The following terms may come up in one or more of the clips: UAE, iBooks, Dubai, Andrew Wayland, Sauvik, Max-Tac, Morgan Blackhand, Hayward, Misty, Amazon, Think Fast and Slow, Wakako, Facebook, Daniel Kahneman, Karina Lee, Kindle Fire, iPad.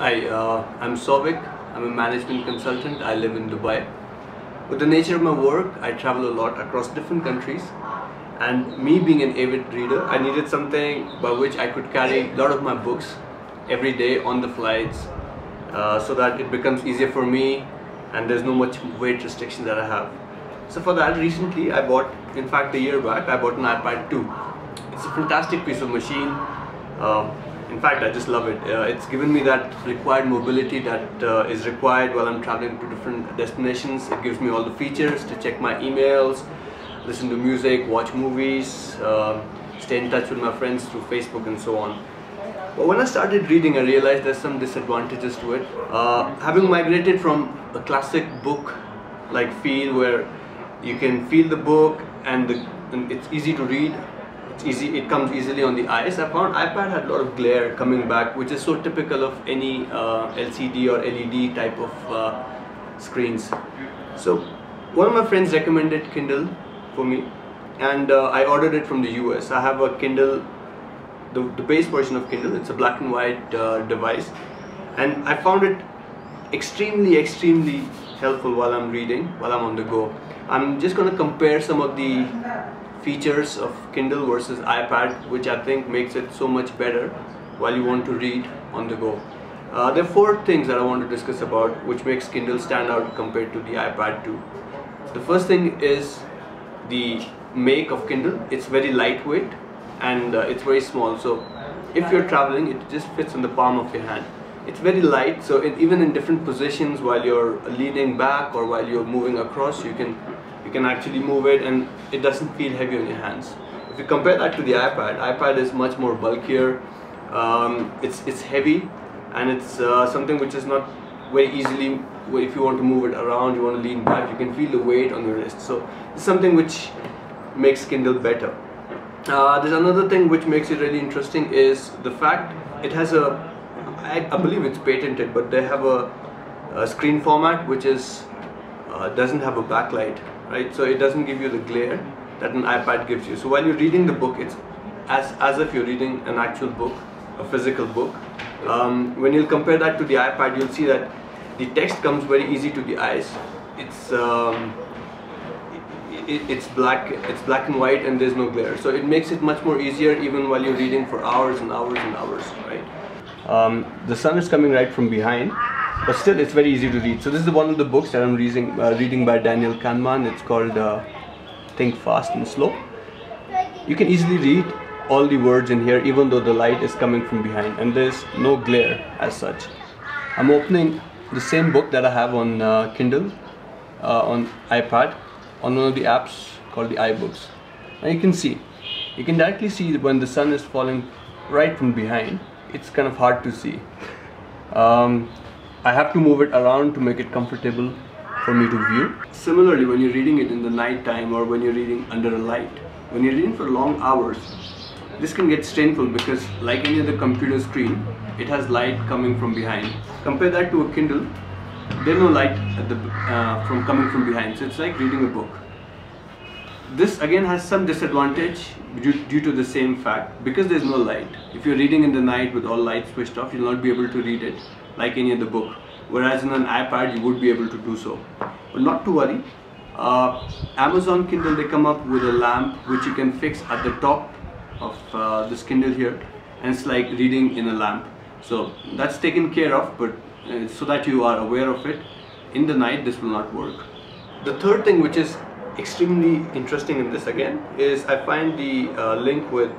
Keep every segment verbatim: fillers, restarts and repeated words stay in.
Hi, uh, I'm Sauvik. I'm a management consultant. I live in Dubai. With the nature of my work, I travel a lot across different countries. And me being an avid reader, I needed something by which I could carry a lot of my books every day on the flights uh, so that it becomes easier for me and there's no much weight restriction that I have. So for that, recently I bought, in fact a year back, I bought an iPad two. It's a fantastic piece of machine. Uh, In fact, I just love it. Uh, it's given me that required mobility that uh, is required while I'm traveling to different destinations. It gives me all the features to check my emails, listen to music, watch movies, uh, stay in touch with my friends through Facebook and so on. But when I started reading, I realized there's some disadvantages to it. Uh, having migrated from a classic book like feel, where you can feel the book and, the, and it's easy to read, Easy, it comes easily on the eyes. I found iPad had a lot of glare coming back, which is so typical of any uh, L C D or L E D type of uh, screens. So one of my friends recommended Kindle for me, and uh, I ordered it from the U S. I have a Kindle, the, the base version of Kindle. It's a black and white uh, device, and I found it extremely extremely helpful while I'm reading, while I'm on the go. I'm just going to compare some of the features of Kindle versus iPad, which I think makes it so much better while you want to read on the go. Uh, there are four things that I want to discuss about which makes Kindle stand out compared to the iPad two. The first thing is the make of Kindle. It's very lightweight and uh, it's very small, so if you're traveling it just fits in the palm of your hand. It's very light, so it, even in different positions, while you're leaning back or while you're moving across, you can You can actually move it and it doesn't feel heavy on your hands. If you compare that to the iPad, iPad is much more bulkier, um, it's, it's heavy, and it's uh, something which is not very easily, if you want to move it around, you want to lean back, you can feel the weight on your wrist. So it's something which makes Kindle better. Uh, there's another thing which makes it really interesting is the fact it has a, I, I believe it's patented, but they have a, a screen format which is uh, doesn't have a backlight. Right? So it doesn't give you the glare that an iPad gives you. So while you're reading the book, it's as, as if you're reading an actual book, a physical book. Um, when you'll compare that to the iPad, you'll see that the text comes very easy to the eyes. It's, um, it, it's, black, it's black and white and there's no glare. So it makes it much more easier even while you're reading for hours and hours and hours. Right? Um, the sun is coming right from behind. But still, it's very easy to read. So this is one of the books that I'm reading, uh, reading by Daniel Kahneman. It's called uh, Think Fast and Slow. You can easily read all the words in here, even though the light is coming from behind, and there's no glare as such. I'm opening the same book that I have on uh, Kindle, uh, on iPad, on one of the apps called the iBooks. And you can see, you can directly see when the sun is falling right from behind. It's kind of hard to see. Um, I have to move it around to make it comfortable for me to view. Similarly, when you're reading it in the night time or when you're reading under a light, when you're reading for long hours, this can get strainful because like any other computer screen, it has light coming from behind. Compare that to a Kindle, there's no light at the, uh, from coming from behind, so it's like reading a book. This again has some disadvantage due, due to the same fact, because there's no light. If you're reading in the night with all lights switched off, you'll not be able to read it like any other book, whereas in an iPad you would be able to do so. But not to worry, uh, Amazon Kindle, they come up with a lamp which you can fix at the top of uh, this Kindle here, and it's like reading in a lamp. So that's taken care of, but uh, so that you are aware of it, in the night this will not work. The third thing which is extremely interesting in this again is I find the uh, link with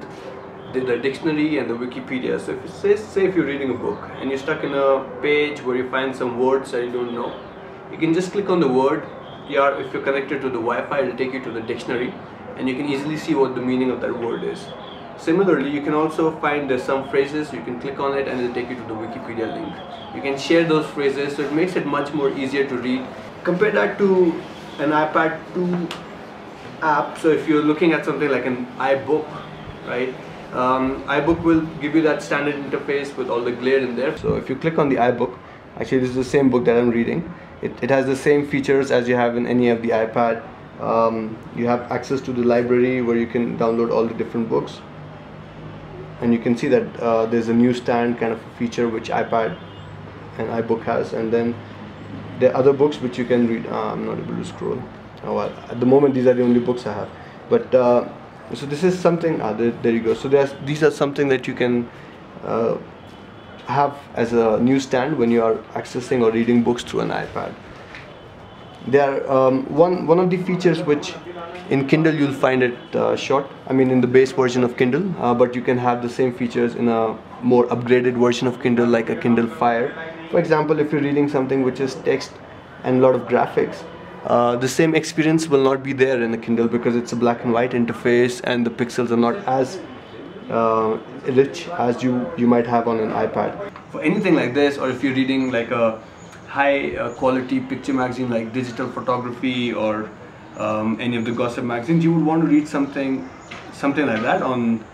the, the dictionary and the Wikipedia. So if you say, say if you're reading a book and you're stuck in a page where you find some words that you don't know, you can just click on the word. Yeah, if you're connected to the Wi-Fi, it'll take you to the dictionary and you can easily see what the meaning of that word is. Similarly, you can also find uh, some phrases. You can click on it and it'll take you to the Wikipedia link. You can share those phrases, so it makes it much more easier to read. Compare that to an iPad two app. So if you're looking at something like an iBook, right? Um, iBook will give you that standard interface with all the glare in there. So if you click on the iBook, actually this is the same book that I'm reading. It, it has the same features as you have in any of the iPad. Um, you have access to the library where you can download all the different books. And you can see that uh, there's a newsstand kind of feature which iPad and iBook has, and then there are other books which you can read. Uh, I'm not able to scroll. Oh, well, at the moment these are the only books I have, but uh, so this is something, ah, there, there you go. So there's, these are something that you can uh, have as a newsstand when you are accessing or reading books through an iPad. There are, um, one, one of the features which in Kindle you'll find it uh, short, I mean in the base version of Kindle, uh, but you can have the same features in a more upgraded version of Kindle, like a Kindle Fire. For example, if you're reading something which is text and a lot of graphics, uh, the same experience will not be there in the Kindle because it's a black and white interface and the pixels are not as uh, rich as you, you might have on an iPad. For anything like this, or if you're reading like a high uh, quality picture magazine like Digital Photography or um, any of the gossip magazines, you would want to read something something like that on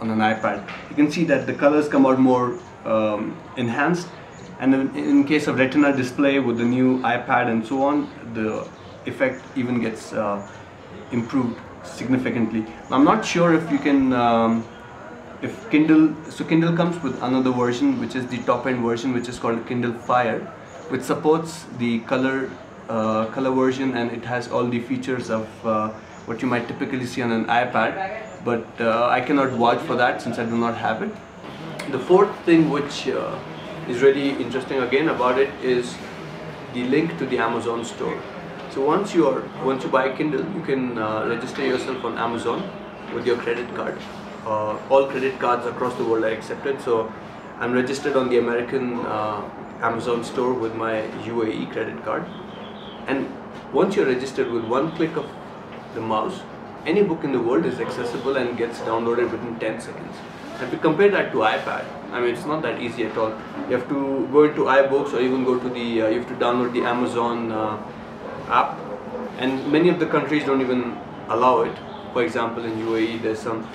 on an iPad. You can see that the colors come out more um, enhanced, and in, in case of retina display with the new iPad and so on, the effect even gets uh, improved significantly. I'm not sure if you can um, if Kindle, so Kindle comes with another version which is the top end version, which is called Kindle Fire, which supports the color uh, color version, and it has all the features of uh, what you might typically see on an iPad, but uh, I cannot vouch for that since I do not have it. The fourth thing which uh, is really interesting again about it is the link to the Amazon store. So once you are once you buy Kindle, you can uh, register yourself on Amazon with your credit card. Uh, all credit cards across the world are accepted, so I'm registered on the American uh, Amazon store with my U A E credit card, and once you're registered, with one click of the mouse, any book in the world is accessible and gets downloaded within ten seconds. If you compare that to iPad, I mean it's not that easy at all. You have to go into iBooks, or even go to the, uh, you have to download the Amazon uh, app, and many of the countries don't even allow it. For example, in U A E there's some,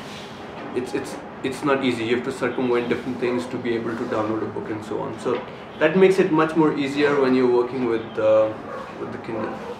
it's, it's, it's not easy. You have to circumvent different things to be able to download a book and so on. So that makes it much more easier when you're working with, uh, with the Kindle.